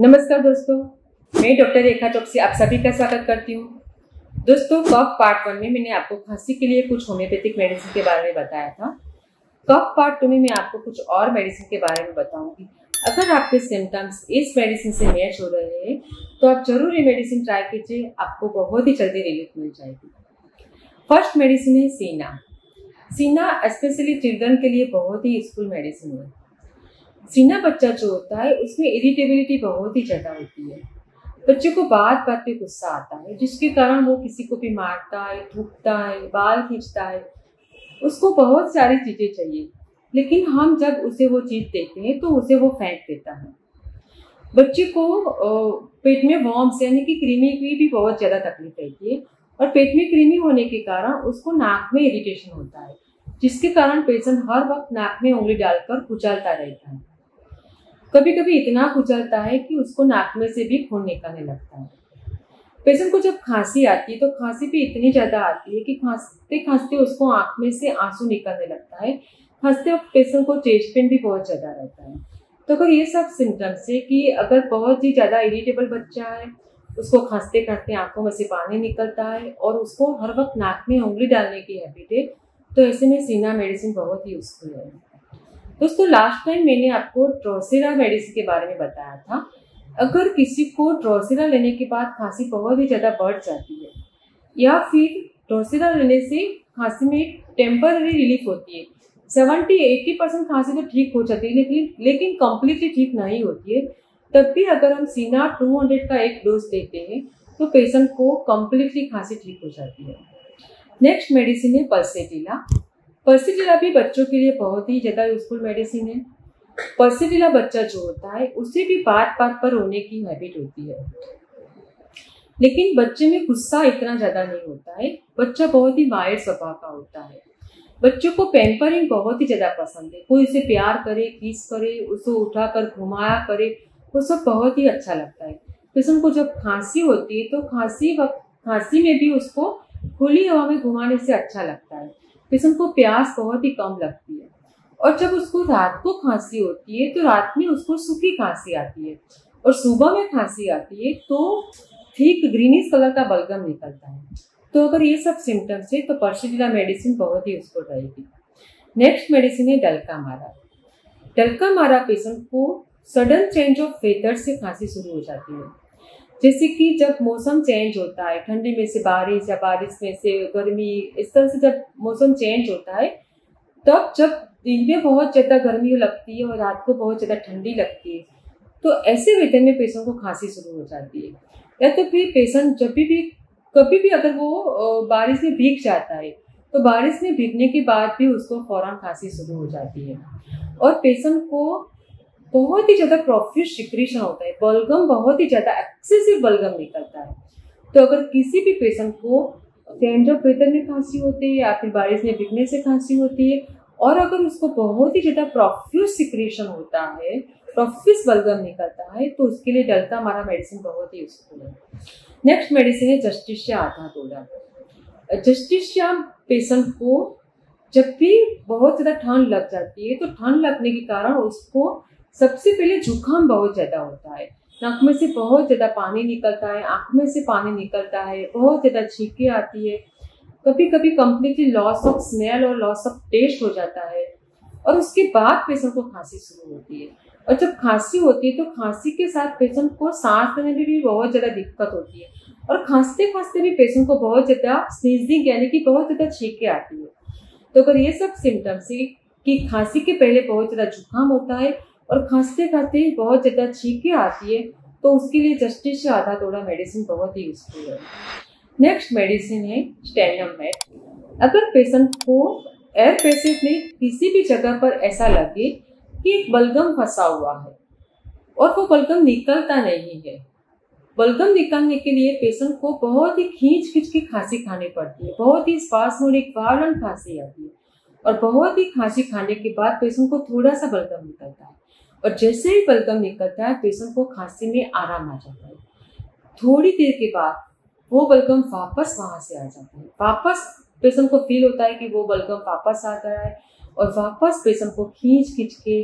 नमस्कार दोस्तों, मैं डॉक्टर रेखा चौकसी आप सभी का स्वागत करती हूँ। दोस्तों, कफ पार्ट 1 में मैंने आपको खांसी के लिए कुछ होम्योपैथिक मेडिसिन के बारे में बताया था। कफ पार्ट 2 में मैं आपको कुछ और मेडिसिन के बारे में बताऊंगी। अगर आपके सिम्टम्स इस मेडिसिन से मैच हो रहे हैं तो आप जरूर ये मेडिसिन ट्राई कीजिए, आपको बहुत ही जल्दी रिलीफ मिल जाएगी। फर्स्ट मेडिसिन है सिना। सिना स्पेशली चिल्ड्रन के लिए बहुत ही यूजफुल मेडिसिन है। सिना बच्चा जो होता है उसमें इरिटेबिलिटी बहुत ही ज़्यादा होती है। बच्चे को बात बात पे गुस्सा आता है, जिसके कारण वो किसी को भी मारता है, थूकता है, बाल खींचता है। उसको बहुत सारी चीज़ें चाहिए, लेकिन हम जब उसे वो चीज़ देते हैं तो उसे वो फेंक देता है। बच्चे को पेट में वॉर्म्स यानी कि कृमि की भी बहुत ज़्यादा तकलीफ रहती है, और पेट में कृमि होने के कारण उसको नाक में इरिटेशन होता है, जिसके कारण पेशेंट हर वक्त नाक में उंगली डालकर कुचलता रहता है। कभी कभी इतना कुचलता है कि उसको नाक में से भी खून निकलने लगता है। पेशेंट को जब खांसी आती है तो खांसी भी इतनी ज़्यादा आती है कि खांसते खांसते उसको आँख में से आंसू निकलने लगता है। खांसते वक्त पेशेंट को चेस्ट पेन भी बहुत ज़्यादा रहता है। तो अगर ये सब सिम्टम्स है कि अगर बहुत ही ज़्यादा इरिटेबल बच्चा है, उसको खांसते खांसते आँखों में से पानी निकलता है और उसको हर वक्त नाक में उंगली डालने की हैबिट है, तो ऐसे में सिना मेडिसिन बहुत ही यूजफुल है। दोस्तों, लास्ट टाइम मैंने आपको ड्रोसेरा मेडिसिन के बारे में बताया था। अगर किसी को ड्रोसेरा लेने के बाद खांसी बहुत ही ज़्यादा बढ़ जाती है, या फिर ड्रोसेरा लेने से खांसी में टेम्पररी रिलीफ होती है, 70-80% खांसी तो ठीक हो जाती है, लेकिन कम्प्लीटली ठीक नहीं होती है, तब भी अगर हम सिना 200 का एक डोज देते हैं तो पेशेंट को कम्प्लीटली खांसी ठीक हो जाती है। नेक्स्ट मेडिसिन है पल्सेटिला। पल्सेटिला भी बच्चों के लिए बहुत ही ज़्यादा यूजफुल मेडिसिन है। पल्सेटिला बच्चा जो होता है उसे भी बात बात पर रोने की हैबिट होती है, लेकिन बच्चे में गुस्सा इतना ज़्यादा नहीं होता है। बच्चा बहुत ही माइल्ड स्वभाव का होता है। बच्चों को पैम्परिंग बहुत ही ज़्यादा पसंद है। कोई उसे प्यार करे, किस करे, उसे उठाकर घुमाया करे, वो सब बहुत ही अच्छा लगता है। पेशेंट को जब खांसी होती है तो खांसी में भी उसको खुली हवा में घुमाने से अच्छा लगता है। पेशेंट को प्यास बहुत ही कम लगती है। और जब उसको रात को खांसी होती है तो रात में उसको सूखी खांसी आती है, और सुबह में खांसी आती है तो ठीक ग्रीनिश कलर का बलगम निकलता है। तो अगर ये सब सिम्टम्स है तो पल्सेटिला मेडिसिन बहुत ही यूजफुल रहेगी। नेक्स्ट मेडिसिन है डलका मारा। डलका मारा पेशेंट को सडन चेंज ऑफ वेदर से खांसी शुरू हो जाती है, जैसे कि जब मौसम चेंज होता है, ठंडी में से बारिश या बारिश में से गर्मी, इस तरह से जब मौसम चेंज होता है तब जब दिन में बहुत ज़्यादा गर्मी लगती है और रात को बहुत ज़्यादा ठंडी लगती है, तो ऐसे वेदर में पेशेंट को खांसी शुरू हो जाती है। या तो फिर पेशेंट जब भी कभी भी अगर वो बारिश में भीग जाता है तो बारिश में भीगने के बाद भी उसको फौरन खांसी शुरू हो जाती है। और पेशेंट को बहुत ही ज़्यादा प्रोफ्यूज सिक्रीशन होता है, बलगम बहुत ही ज़्यादा एक्सेसिव बलगम निकलता है। तो अगर किसी भी पेशेंट को चेंज ऑफ वेदर में खांसी होती है या फिर बारिश में भीगने से खांसी होती है, और अगर उसको बहुत ही ज़्यादा प्रोफ्यूज सिक्रीशन होता है, प्रोफ्यूज बलगम निकलता है, तो उसके लिए डलका मारा मेडिसिन बहुत ही यूजफुल है। नेक्स्ट मेडिसिन है जस्टिशिया अधातोदा। जस्टिशिया पेशेंट को जब भी बहुत ज़्यादा ठंड लग जाती है तो ठंड लगने के कारण उसको सबसे पहले जुकाम बहुत ज़्यादा होता है, नाक में से बहुत ज़्यादा पानी निकलता है, आँख में से पानी निकलता है, बहुत ज़्यादा छींकें आती है, कभी कभी कम्प्लीटली लॉस ऑफ स्मेल और लॉस ऑफ टेस्ट हो जाता है, और उसके बाद पेशेंट को खांसी शुरू होती है। और जब खांसी होती है तो खांसी के साथ पेशेंट को सांस लेने में भी बहुत ज़्यादा दिक्कत होती है, और खांसते खांसते भी पेशेंट को बहुत ज़्यादा स्नीजिंग यानी कि बहुत ज़्यादा छींकें आती है। तो अगर ये सब सिम्टम्स है कि खांसी के पहले बहुत ज़्यादा जुकाम होता है और खांसते खांसते बहुत ज़्यादा छींकें आती है, तो उसके लिए जस्टिशिया अधातोदा मेडिसिन बहुत ही यूजफुल है। नेक्स्ट मेडिसिन है स्टैनमैट। अगर पेशेंट को एयर पैसेज में किसी भी जगह पर ऐसा लगे कि एक बलगम फंसा हुआ है और वो बलगम निकलता नहीं है, बलगम निकालने के लिए पेशेंट को बहुत ही खींच खींच के खांसी खानी पड़ती है, बहुत ही स्पास्मोनिक वायलेंट खांसी आती है, और बहुत ही खांसी खाने के बाद पेशेंट को थोड़ा सा बलगम निकलता है, और जैसे ही बलगम निकलता है पेशेंट को खांसी में आराम आ जाता है। थोड़ी देर के बाद वो बलगम वापस वहाँ से आ जाता है, वापस पेशेंट को फील होता है कि वो बलगम वापस आ गया है, और वापस पेशेंट को खींच खींच के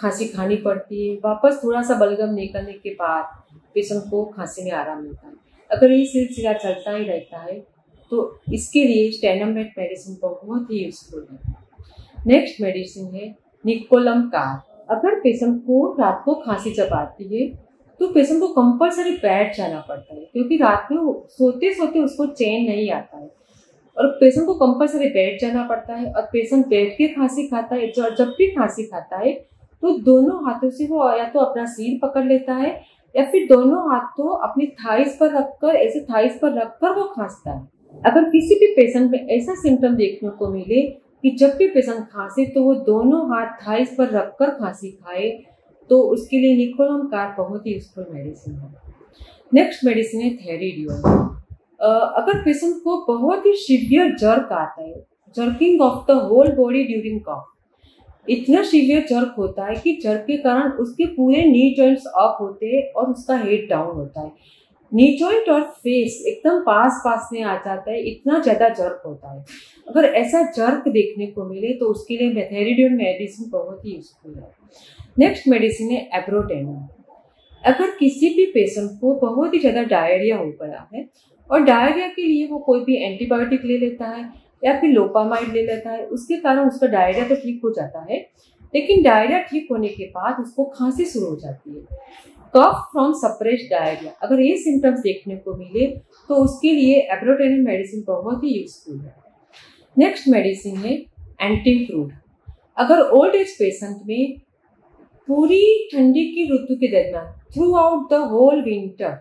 खांसी खानी पड़ती है। वापस थोड़ा सा बलगम निकलने के बाद पेशेंट को खांसी में आराम मिलता है। अगर ये सिलसिला चलता ही रहता है तो इसके लिए स्टैनमैट मेडिसिन बहुत ही यूजफुल है। नेक्स्ट मेडिसिन है निकोलम कार। अगर पेशेंट को रात को खांसी जब आती है तो पेशेंट को कंपलसरी बेड जाना पड़ता है, क्योंकि रात में सोते सोते उसको चैन नहीं आता है और पेशेंट को कंपलसरी बेड जाना पड़ता है। और पेशेंट बैठ के खांसी खाता है, और जब भी खांसी खाता है तो दोनों हाथों से वो या तो अपना सिर पकड़ लेता है या फिर दोनों हाथों अपनी थाइस पर रखकर वो खांसता है। अगर किसी भी पेशेंट में ऐसा सिम्टम देखने को मिले कि जब भी पेशेंट खांसे तो वो दोनों हाथ थाइस पर रखकर खांसी खाए, तो उसके लिए निकोलम कार बहुत ही यूजफुल मेडिसिन है। नेक्स्ट मेडिसिन है थेरिडियम। अगर पेशेंट को बहुत ही सीवियर जर्क आता है, jerking of the whole body during cough, इतना सीवियर जर्क होता है कि जर्क के कारण उसके पूरे नी जॉइंट्स अप होते हैं और उसका हेड डाउन होता है। नी जॉइंट और फेस एकदम पास में आ जाता है, इतना ज़्यादा जर्क होता है। अगर ऐसा जर्क देखने को मिले तो उसके लिए थेरिडियम मेडिसिन बहुत ही यूजफुल है। नेक्स्ट मेडिसिन है एग्रोटेना। अगर किसी भी पेशेंट को बहुत ही ज़्यादा डायरिया हो गया है और डायरिया के लिए वो कोई भी एंटीबायोटिक ले लेता है या फिर लोपामाइड ले लेता है, उसके कारण उसका डायरिया तो ठीक हो जाता है, लेकिन डायरिया ठीक होने के बाद उसको खांसी शुरू हो जाती है। कफ फ्रॉम सप्रेस डायरिया, अगर ये सिम्टम्स देखने को मिले तो उसके लिए एग्रोटेना मेडिसिन बहुत ही यूजफुल है। नेक्स्ट मेडिसिन है एंटी फ्रूड। अगर ओल्ड एज पेशेंट में पूरी ठंडी की ऋतु के दरमियान, throughout the whole winter,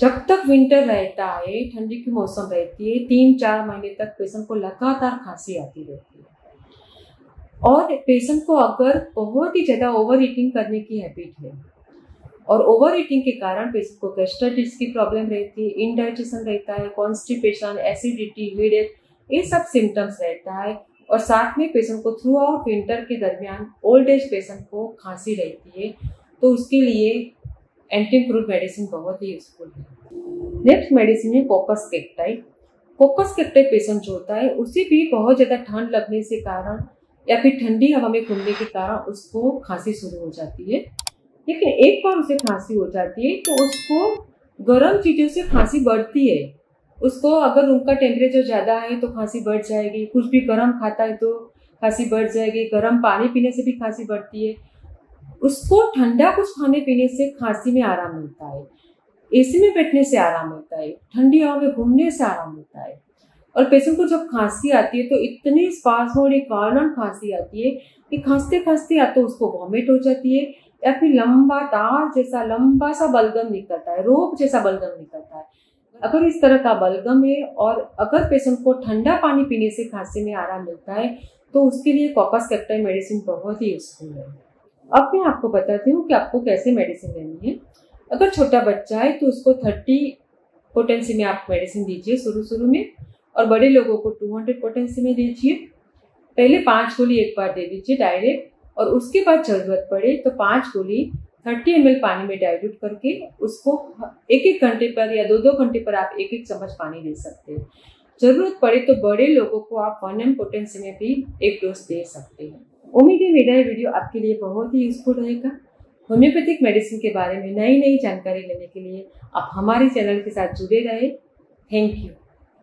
जब तक विंटर रहता है, ठंडी की मौसम रहती है, 3-4 महीने तक पेशेंट को लगातार खांसी आती रहती है। और पेशेंट को अगर बहुत ही ज़्यादा ओवर ईटिंग करने की हैबिट है और ओवर ईटिंग के कारण पेशेंट को गैस्ट्राइटिस की प्रॉब्लम रहती है, इनडाइजेशन रहता है, कॉन्स्टिपेशन, एसिडिटी, हेडेक, ये सब सिम्टम्स रहता है। और साथ में पेशेंट को थ्रू आउट विंटर के दरमियान ओल्ड एज पेशेंट को खांसी रहती है, तो उसके लिए एंटी फ्रूड मेडिसिन बहुत ही यूजफुल है। नेक्स्ट मेडिसिन है पोकस केकटाइट। पोकस केकटाइट पेशेंट जो होता है उसे भी बहुत ज़्यादा ठंड लगने के कारण या फिर ठंडी हवा में घूमने के कारण उसको खांसी शुरू हो जाती है। लेकिन एक बार उसे खांसी हो जाती है तो उसको गर्म चीज़ों से खांसी बढ़ती है। उसको अगर रूम का टेम्परेचर ज़्यादा है तो खांसी बढ़ जाएगी, कुछ भी गर्म खाता है तो खांसी बढ़ जाएगी, गर्म पानी पीने से भी खांसी बढ़ती है। उसको ठंडा कुछ खाने पीने से खांसी में आराम मिलता है, एसी में बैठने से आराम मिलता है, ठंडी हवा में घूमने से आराम मिलता है। और पेशेंट को जब खांसी आती है तो इतनी स्पास होने के कारण खांसी आती है कि खांसते खांसते या तो उसको वॉमिट हो जाती है या फिर लंबा तार जैसा लंबा सा बलगम निकलता है, रोप जैसा बलगम निकलता है। अगर इस तरह का बलगम है और अगर पेशेंट को ठंडा पानी पीने से खांसी में आराम मिलता है तो उसके लिए पोकस केकटाइट मेडिसिन बहुत ही यूजफुल है। अब मैं आपको बताती हूँ कि आपको कैसे मेडिसिन लेनी है। अगर छोटा बच्चा है तो उसको 30 पोटेंसी में आप मेडिसिन दीजिए शुरू में, और बड़े लोगों को 200 पोटेंसी में दीजिए। पहले 5 गोली एक बार दे दीजिए डायरेक्ट, और उसके बाद ज़रूरत पड़े तो 5 गोली 30 ml पानी में डाइल्यूट करके उसको 1-1 घंटे पर या 2-2 घंटे पर आप 1-1 चम्मच पानी दे सकते हैं। ज़रूरत पड़े तो बड़े लोगों को आप 1 ml पोटेंसी में भी एक डोज दे सकते हैं। उम्मीद है मेरा ये वीडियो आपके लिए बहुत ही यूजफुल रहेगा। होम्योपैथिक मेडिसिन के बारे में नई जानकारी लेने के लिए आप हमारे चैनल के साथ जुड़े रहे। Thank you.